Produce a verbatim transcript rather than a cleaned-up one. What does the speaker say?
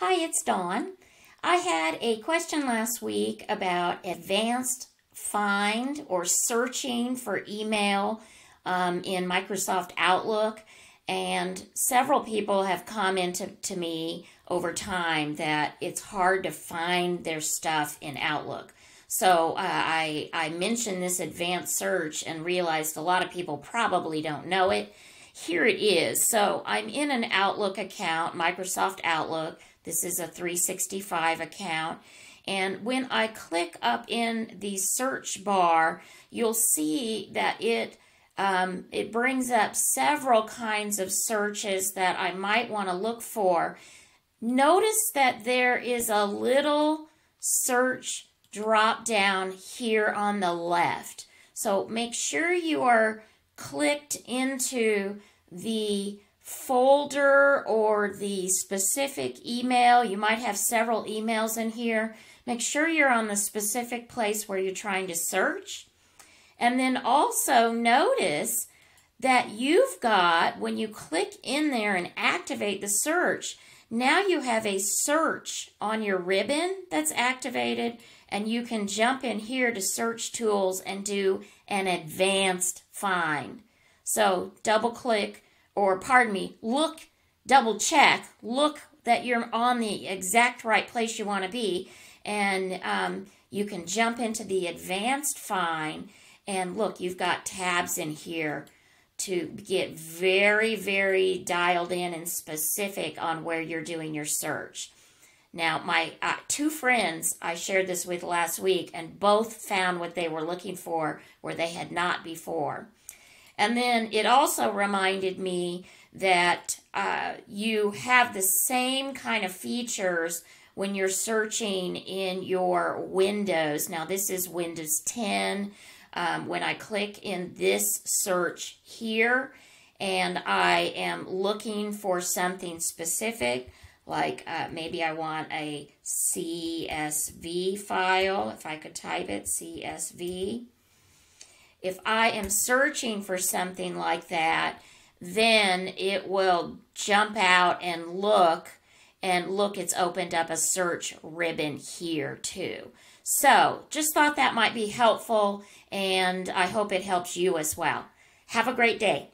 Hi, it's Dawn. I had a question last week about advanced find or searching for email um, in Microsoft Outlook, and several people have commented to me over time that it's hard to find their stuff in Outlook. So uh, I, I mentioned this advanced search and realized a lot of people probably don't know it. Here it is. So I'm in an Outlook account, Microsoft Outlook. This is a three sixty-five account. And when I click up in the search bar, you'll see that it, um, it brings up several kinds of searches that I might want to look for. Notice that there is a little search drop down here on the left. So make sure you are clicked into the folder or the specific email. You might have several emails in here. Make sure you're on the specific place where you're trying to search. And then also notice that you've got, when you click in there and activate the search, now you have a search on your ribbon that's activated, and you can jump in here to search tools and do an advanced find. So double click, or pardon me, look, double check, look that you're on the exact right place you want to be, and um, you can jump into the advanced find, and look, you've got tabs in here to get very, very dialed in and specific on where you're doing your search. Now, my uh, two friends I shared this with last week, and both found what they were looking for where they had not before. And then it also reminded me that uh, you have the same kind of features when you're searching in your Windows. Now, this is Windows ten. Um, when I click in this search here and I am looking for something specific, like uh, maybe I want a C S V file, if I could type it, C S V. If I am searching for something like that, then it will jump out and look, and look, it's opened up a search ribbon here too. So just thought that might be helpful, and I hope it helps you as well. Have a great day.